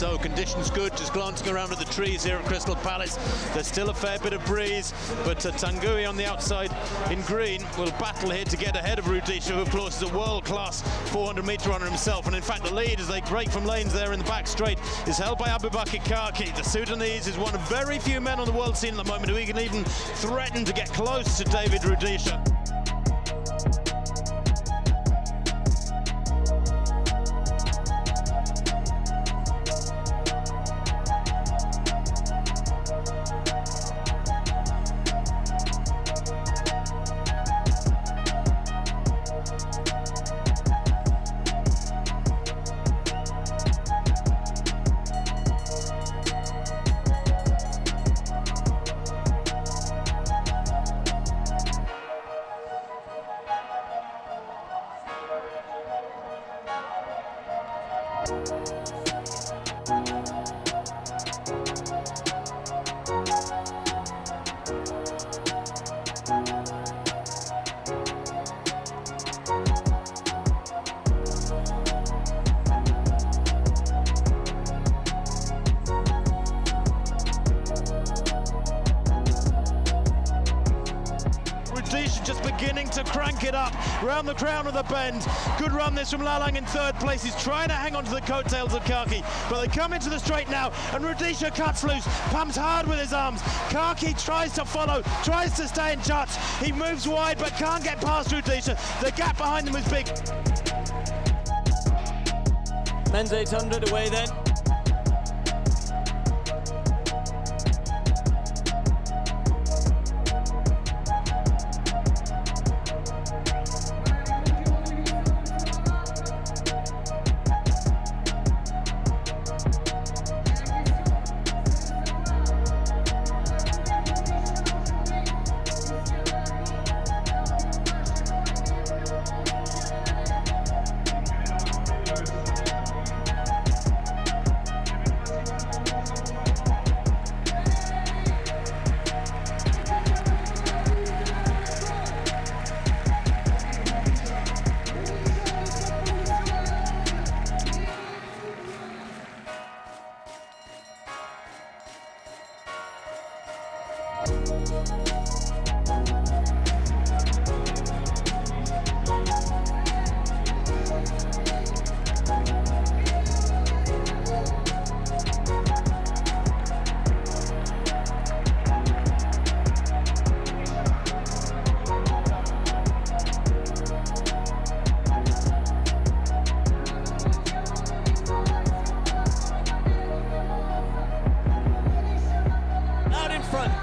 so. Conditions good, just glancing around at the trees here at Crystal Palace. There's still a fair bit of breeze, but Tanguy on the outside in green will battle here to get ahead of Rudisha, who of course is a world-class 400-metre runner himself. And in fact, the lead as they break from lanes there in the back straight is held by Abubakar Karki. The Sudanese is one of very few men on the world scene at the moment who can even threaten to get close to David Rudisha. Just beginning to crank it up round the crown of the bend. Good run this from Lalang in third place. He's trying to hang on to the coattails of Karki, but they come into the straight now, and Rudisha cuts loose, pumps hard with his arms. Karki tries to follow, tries to stay in touch. He moves wide but can't get past Rudisha. The gap behind them is big. Men's 800 away then.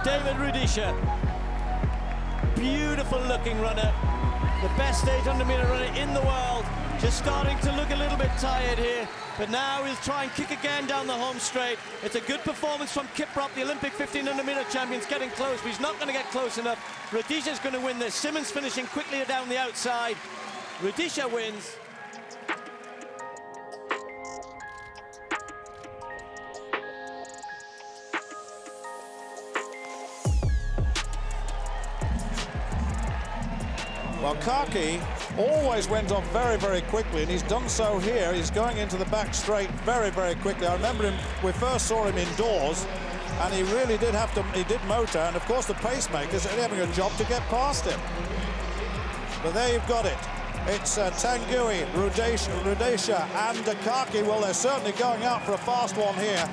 David Rudisha, beautiful looking runner, the best 800-meter runner in the world, just starting to look a little bit tired here, but now he'll try and kick again down the home straight. It's a good performance from Kiprop, the Olympic 1500-meter champions, getting close, but he's not going to get close enough. Rudisha's going to win this. Simmons finishing quickly down the outside. Rudisha wins. Well, Karki always went off very, very quickly, and he's done so here. He's going into the back straight very, very quickly. I remember him, we first saw him indoors, and he really did have to, he did motor, and of course the pacemakers are having a job to get past him. But there you've got it. It's Tanguy, Rudisha, and Karki. Well, they're certainly going out for a fast one here.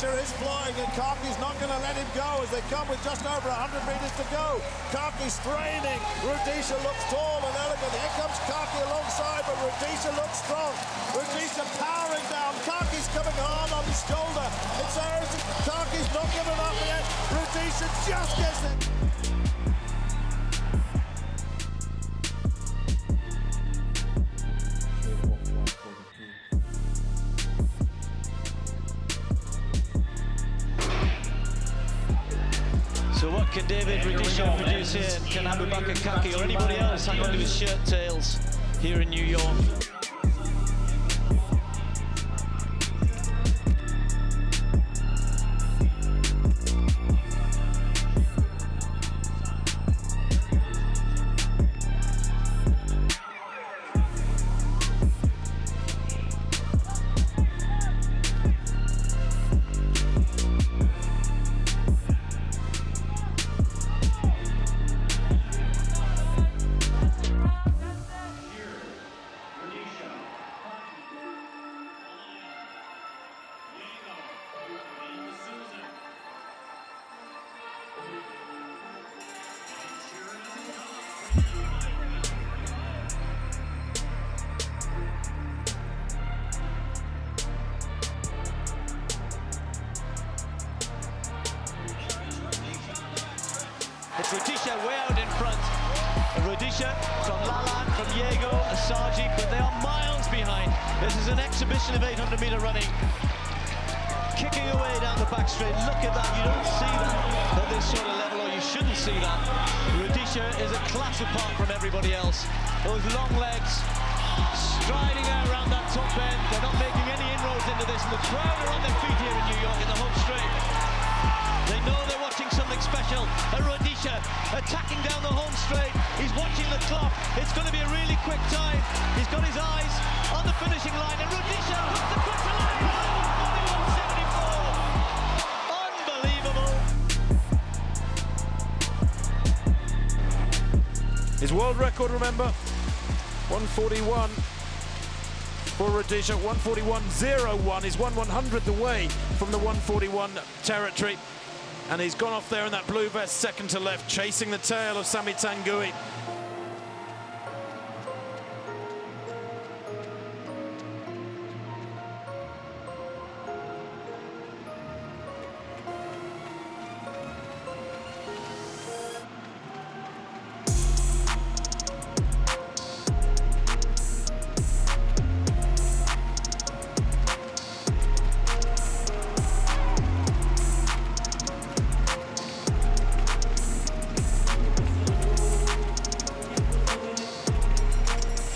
Rudisha is flying, and Karki's not going to let him go as they come with just over 100 metres to go. Karki straining. Rudisha looks tall and elegant. Here comes Karki alongside, but Rudisha looks strong. Rudisha powering down. Karki's coming hard on his shoulder. It's Harris. Karki's not giving up yet. Rudisha just gets it. So what can David Rudisha produce here? Can Abubakar Karki or anybody else hang on to his shirt tails here in New York? It's Rudisha way out in front. Rudisha from Lalang, from Diego Asagi, but they are miles behind. This is an exhibition of 800-meter running. Kicking away down the back straight. Look at that. You don't see that at this sort of level, or you shouldn't see that. Rudisha is a class apart from everybody else. Those long legs, striding out around that top end. They're not making any inroads into this. And the crowd are on their feet here in New York in the home straight. They know they're watching something special. Attacking down the home straight, he's watching the clock, it's going to be a really quick time, he's got his eyes on the finishing line, and Rudisha hooks the quarter line, 41.74, unbelievable! His world record, remember, 141 for Rudisha, 141.01, is 1/100th away from the 141 territory. And he's gone off there in that blue vest, second to left, chasing the tail of Sami Tanguy.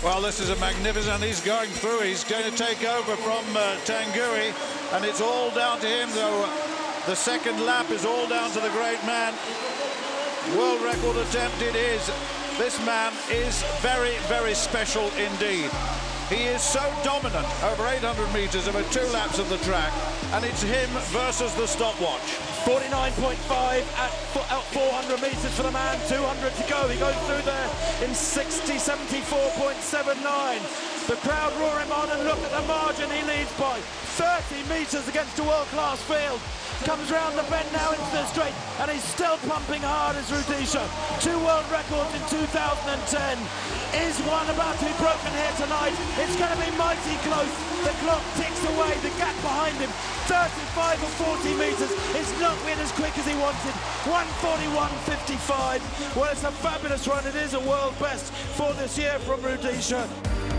Well, this is a magnificent, he's going through, he's going to take over from Tanguy, and it's all down to him, though the second lap is all down to the great man. World record attempt it is. This man is very, very special indeed. He is so dominant over 800 metres over two laps of the track, and it's him versus the stopwatch. 49.5 at 400 metres for the man, 200 to go. He goes through there in 74.79. The crowd roar him on, and look at the margin he leads by. 30 metres against a world-class field. Comes round the bend now into the straight, and he's still pumping hard as Rudisha. Two world records in 2010. Is one about to be broken here tonight? It's going to be mighty close. The clock ticks away, the gap behind him, 35 or 40 metres. It's not been as quick as he wanted. 141.55. Well, it's a fabulous run. It is a world best for this year from Rudisha.